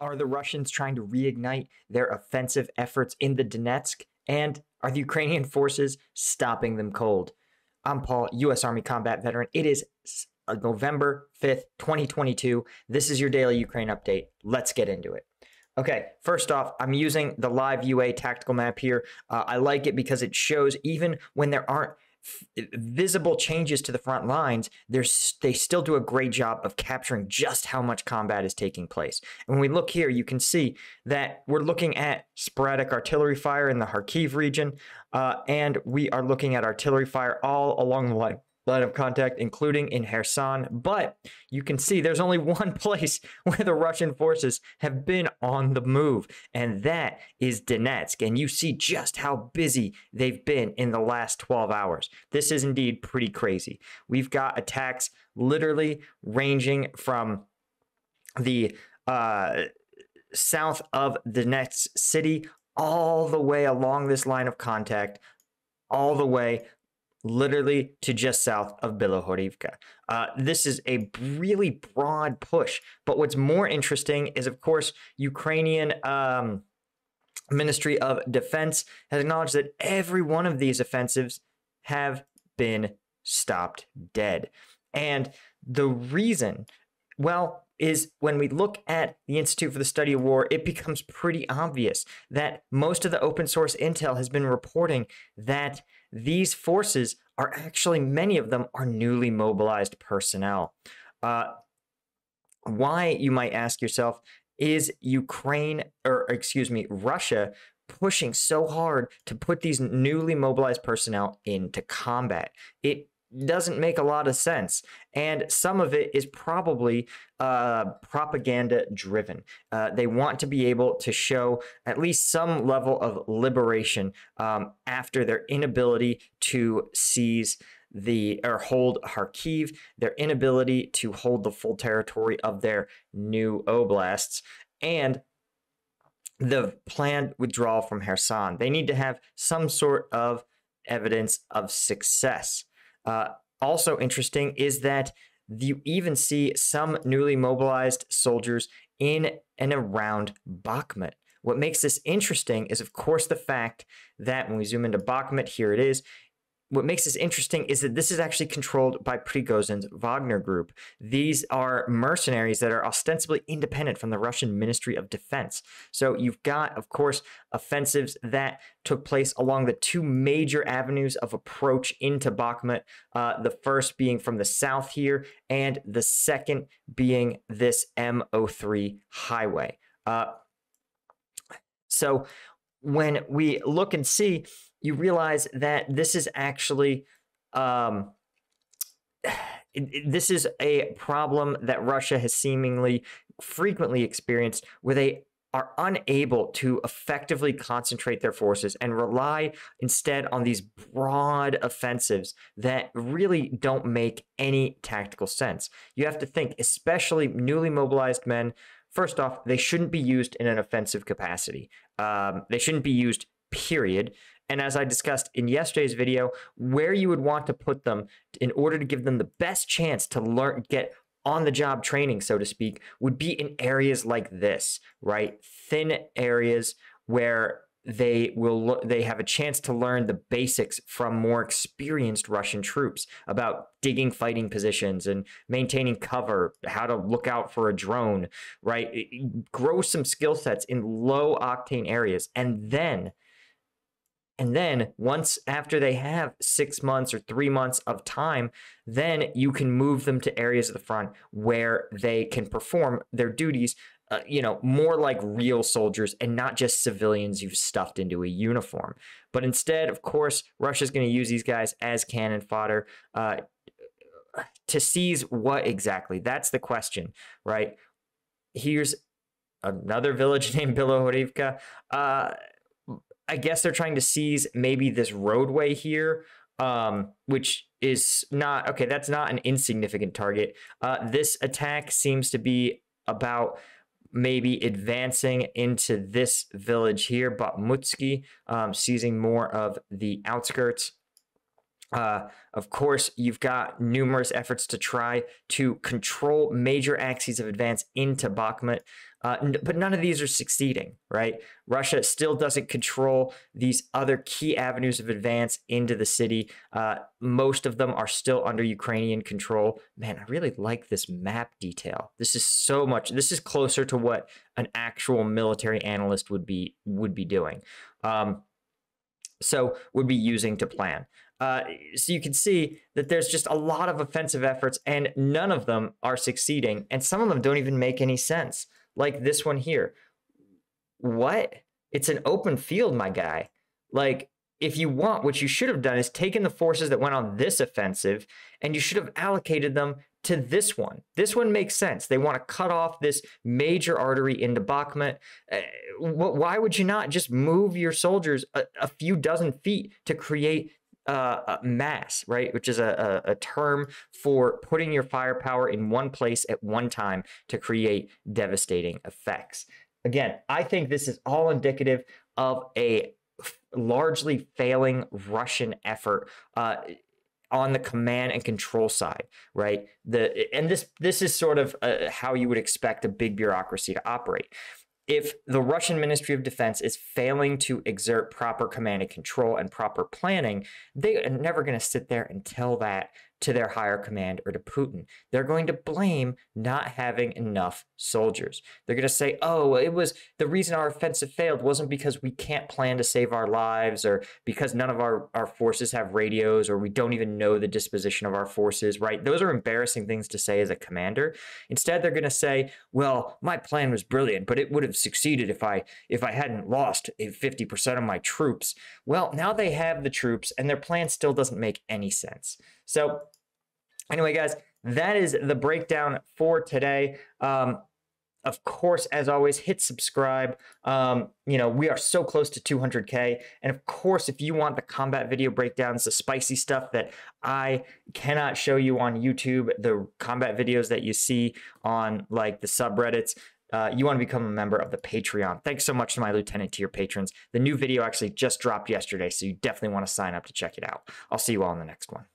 Are the Russians trying to reignite their offensive efforts in the Donetsk? And are the Ukrainian forces stopping them cold? I'm Paul, U.S. Army combat veteran. It is November 5th, 2022. This is your daily Ukraine update. Let's get into it. Okay, first off, I'm using the live UA tactical map here. I like it because it shows even when there aren't visible changes to the front lines, they still do a great job of capturing just how much combat is taking place. And when we look here, you can see that we're looking at sporadic artillery fire in the Kharkiv region, and we are looking at artillery fire all along the line of contact, including in Kherson. But you can see there's only one place where the Russian forces have been on the move, and that is Donetsk. And you see just how busy they've been in the last 12 hours. This is indeed pretty crazy. We've got attacks literally ranging from the south of Donetsk city all the way along this line of contact, all the way literally to just south of Bilohorivka. This is a really broad push. But what's more interesting is, of course, Ukrainian Ministry of Defense has acknowledged that every one of these offensives have been stopped dead. And the reason, well, is when we look at the Institute for the Study of War, it becomes pretty obvious that most of the open source intel has been reporting that these forces are actually, many of them are newly mobilized personnel. Why, you might ask yourself, is Russia pushing so hard to put these newly mobilized personnel into combat? It doesn't make a lot of sense, and some of it is probably propaganda driven. They want to be able to show at least some level of liberation after their inability to seize or hold Kharkiv, their inability to hold the full territory of their new oblasts, and the planned withdrawal from Kherson. They need to have some sort of evidence of success. Also interesting is that you even see some newly mobilized soldiers in and around Bakhmut. What makes this interesting is, of course, the fact that when we zoom into Bakhmut, here it is. What makes this interesting is that this is actually controlled by Prigozhin's Wagner Group. These are mercenaries that are ostensibly independent from the Russian Ministry of Defense. So you've got, of course, offensives that took place along the two major avenues of approach into Bakhmut, the first being from the south here, and the second being this M03 highway. So when we look and see, you realize that this is actually this is a problem that Russia has seemingly frequently experienced, where they are unable to effectively concentrate their forces and rely instead on these broad offensives that really don't make any tactical sense. You have to think, especially newly mobilized men, first off, they shouldn't be used in an offensive capacity. They shouldn't be used, period. And as I discussed in yesterday's video, where you would want to put them in order to give them the best chance to learn, get on-the-job training, so to speak, would be in areas like this, right? Thin areas where they have a chance to learn the basics from more experienced Russian troops about digging fighting positions and maintaining cover, how to look out for a drone, right? Grow some skill sets in low-octane areas, and then once after they have 6 months or 3 months of time, then you can move them to areas of the front where they can perform their duties, you know, more like real soldiers and not just civilians you've stuffed into a uniform. But instead, of course, Russia's going to use these guys as cannon fodder to seize what exactly? That's the question, right? Here's another village named Bilohorivka. I guess they're trying to seize maybe this roadway here, which is not, okay, that's not an insignificant target. This attack seems to be about maybe advancing into this village here, Bakhmutske, seizing more of the outskirts. Of course, you've got numerous efforts to try to control major axes of advance into Bakhmut, but none of these are succeeding, right? Russia still doesn't control these other key avenues of advance into the city. Most of them are still under Ukrainian control. Man, I really like this map detail. This is so much. This is closer to what an actual military analyst would be doing. So would be using to plan. So you can see that there's just a lot of offensive efforts and none of them are succeeding. And some of them don't even make any sense. Like this one here. What? It's an open field, my guy. Like, if you want, what you should have done is taken the forces that went on this offensive and you should have allocated them to this one. This one makes sense. They want to cut off this major artery into Bakhmut. Why would you not just move your soldiers a few dozen feet to create mass, right? Which is a term for putting your firepower in one place at one time to create devastating effects. Again, I think this is all indicative of a largely failing Russian effort on the command and control side, right? And this is sort of how you would expect a big bureaucracy to operate. If the Russian Ministry of Defense is failing to exert proper command and control and proper planning, they are never going to sit there and tell that to their higher command or to Putin. They're going to blame not having enough soldiers. They're going to say, oh, it was the reason our offensive failed wasn't because we can't plan to save our lives or because none of our forces have radios or we don't even know the disposition of our forces, right? Those are embarrassing things to say as a commander. Instead, they're going to say, well, my plan was brilliant, but it would have succeeded if I hadn't lost 50% of my troops. Well, now they have the troops and their plan still doesn't make any sense. So anyway, guys, that is the breakdown for today. Of course, as always, hit subscribe. You know, we are so close to 200K. And of course, if you want the combat video breakdowns, the spicy stuff that I cannot show you on YouTube, the combat videos that you see on like the subreddits, you want to become a member of the Patreon. Thanks so much to my lieutenant tier patrons. The new video actually just dropped yesterday, so you definitely want to sign up to check it out. I'll see you all in the next one.